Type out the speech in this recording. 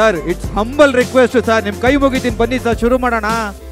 Sir, it's humble request, sir. Nim kai mogitini banni sir, shuru madona.